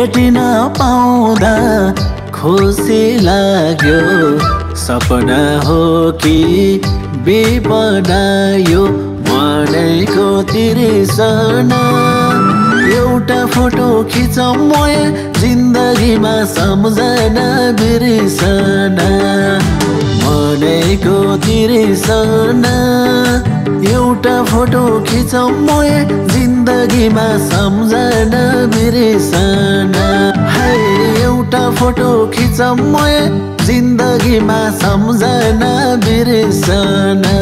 भेट्न पाउँदा खुसी लाग्यो, सपना हो कि बेपना यो भनेको तिर्सना। एउटा फोटो खिचौँ मोए जिन्दगीमा सम्झना बिर्सना, भनेको तिर्सना। एउटा फोटो खिचौँ मोए जिन्दगीमा सम्झना बिर्सना। है एउटा फोटो खिचौँ मोए जिन्दगीमा सम्झना बिर्सना।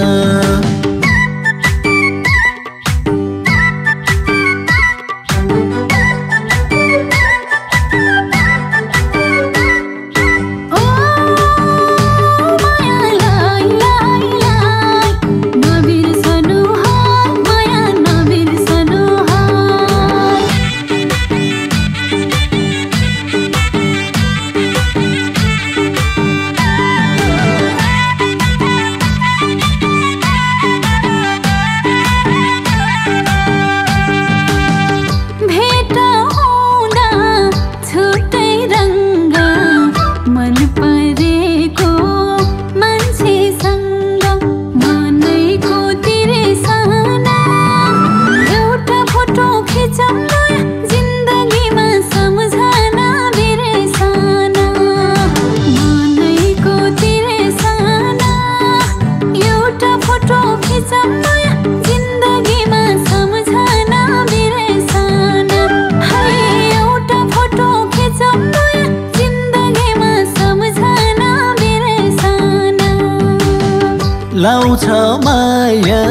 लाउँछ माया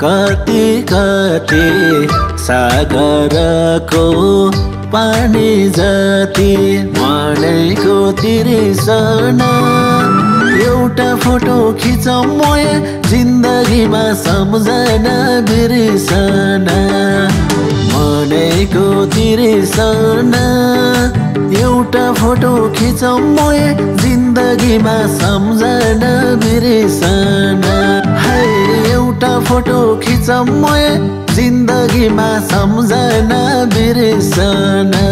कति कति सागरको पानी जति, भनेको तिर्सना। एउटा फोटो खिचौँ मोए जिन्दगीमा सम्झना बिर्सना, भनेको तिर्सना। एउटा फोटो खिचौँ मोए जिन्दगीमा सम्झना बिर्सना। है एउटा फोटो खिचौँ मोए जिन्दगीमा सम्झना बिर्सना।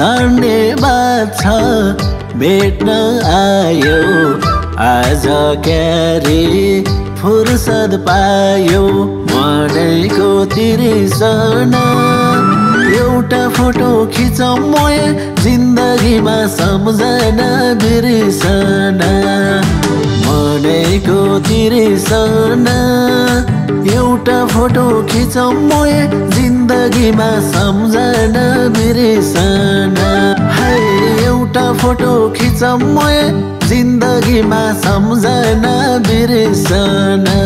धन्यवाद छ भेट्न आयो, आज क्यारे फुर्सद पायो, भनेको तिर्सना। एउटा फोटो खिचौँ मोए जिन्दगीमा सम्झना बिर्सना, भनेको तिर्सना। एउटा फोटो खिचौँ मोए जिन्दगीमा सम्झना बिर्सना। है एउटा फोटो खिचौँ मोए जिन्दगीमा सम्झना बिर्सना।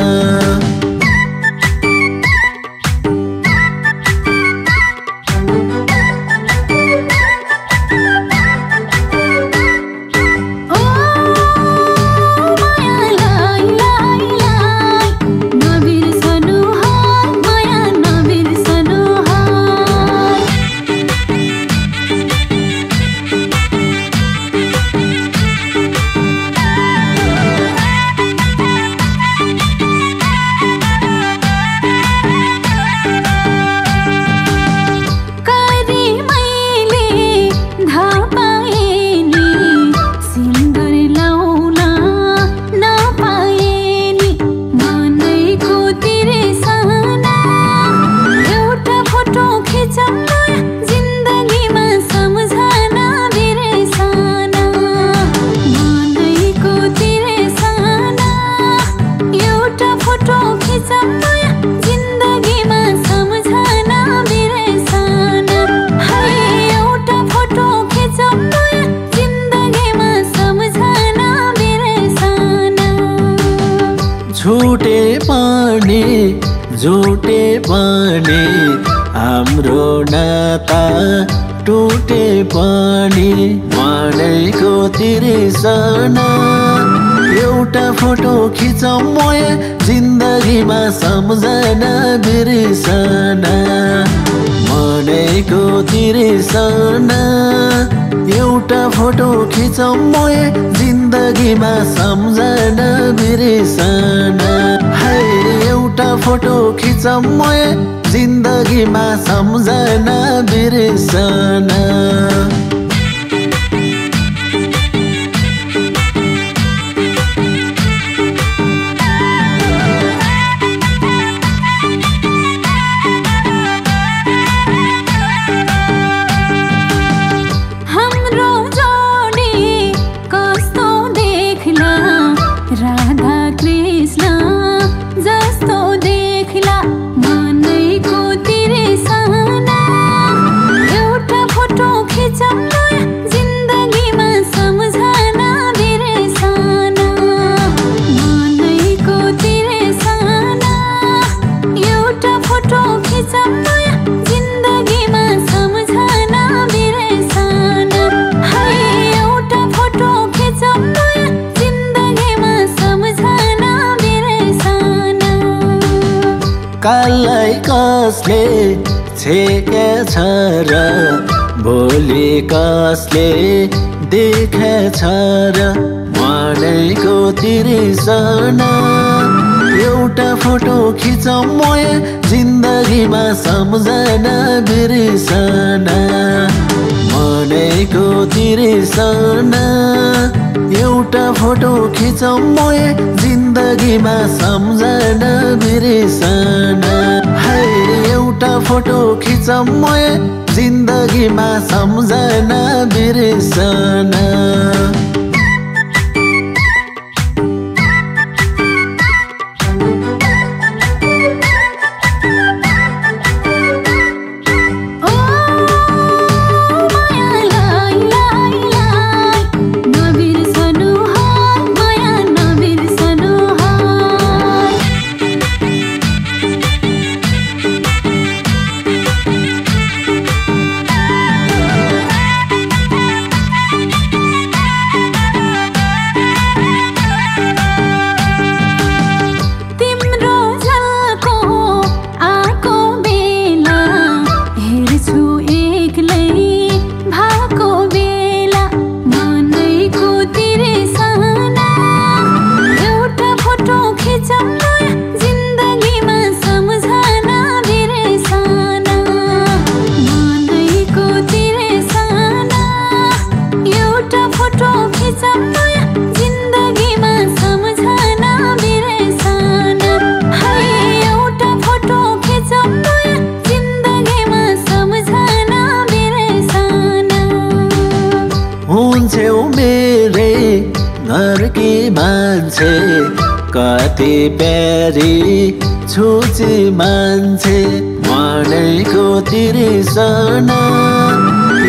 टूटे पनि हाम्रो नाता टूटे पनि भनेको तिर्सना। एउटा फोटो खिचौँ मोया जिन्दगीमा सम्झना बिर्सना भनेको तिर्सना। एउटा फोटो खिचौँ मोया जिन्दगीमा सम्झना बिर्सना। एउटा फोटो खिचौँ मोया जिन्दगीमा सम्झना बिर्सना। काललाई कसले छेकेछ र भोलि कसले देखेछ र भनेको तिर्सना। एउटा फोटो खिचौँ मोया जिन्दगीमा सम्झना बिर्सना भनेको तिर्सना। एउटा फोटो खिचौँ मोया जिन्दगीमा सम्झना बिर्सना। एउटा फोटो खिचौँ मोया जिन्दगीमा सम्झना बिर्सना। घरकी मान्छे कति प्यारी छुची मान्छे भनेको तिर्सना।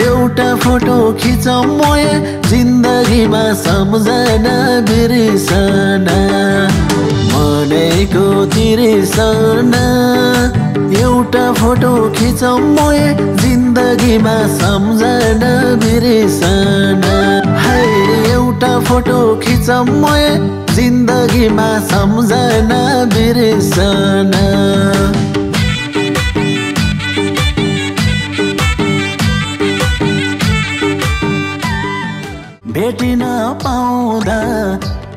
एउटा फोटो खिचौँ मोया जिन्दगीमा सम्झना बिर्सना भनेको तिर्सना। एउटा फोटो खिचौँ मोया जिन्दगीमा सम्झना बिर्सना। एउटा फोटो खिचौँ मोया जिन्दगीमा सम्झना बिर्सना। भेटिन पाउँदा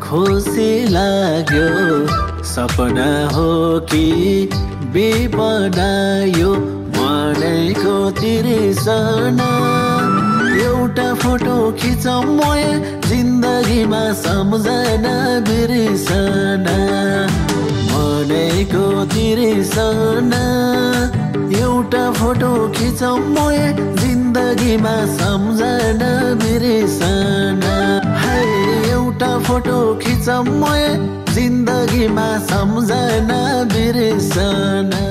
खुसी लाग्यो सपना हो कि बेपना यो भनेको तिर्सना। एउटा फोटो खिचौँ मोया जिन्दगीमा सम्झना बिर्सना भनेको तिर्सना। एउटा फोटो खिचौँ मोया जिन्दगीमा सम्झना बिर्सना। एउटा फोटो खिचौँ मोया जिन्दगीमा सम्झना बिर्सना।